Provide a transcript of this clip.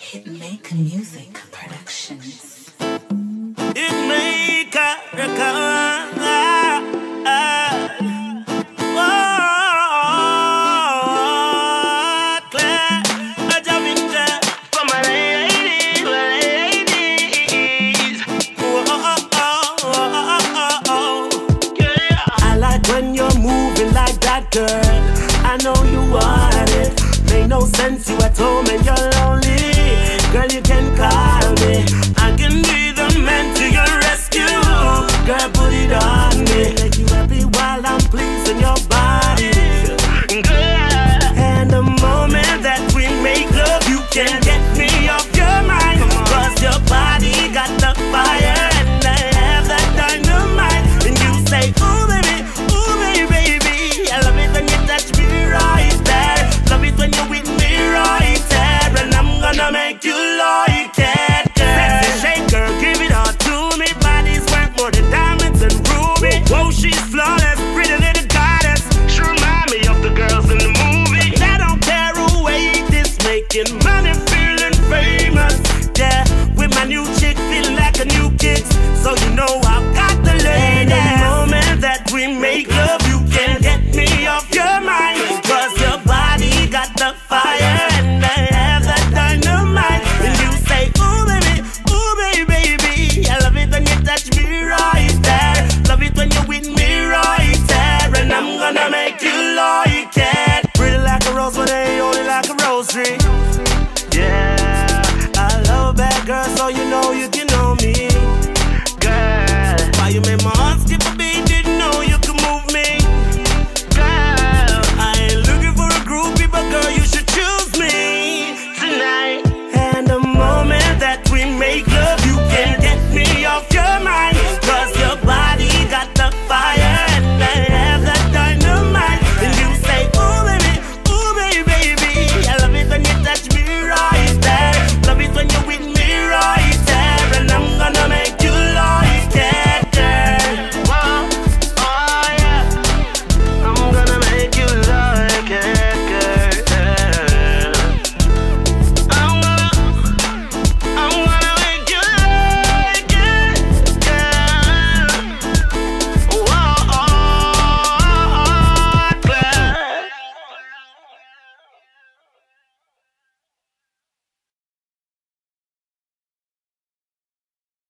Hitmaker Music Productions. Hitmaker record. Girl, I know you want it. Make no sense, you at home and you're lonely. Girl, you can call me, I can be the man to your rescue. Girl, put it on me, make you happy while I'm pleasing your body. Girl, and the moment that we make love, you can get me off your mind, 'cause your body got the fire and I have that dynamite. And you say, ooh baby, I love it when you touch me right there. Love it when you're with me right there. And I'm gonna make you like it, girl. Sexy shaker, give it all to me. Body's worth more than diamonds and ruby. Whoa, she's flawless, pretty little goddess. She remind me of the girls in the movie. And I don't care who ate this, making money, feeling famous. Yeah, with my new chick, feeling like a new kid. So you know I've got the lady. And the moment that we make love,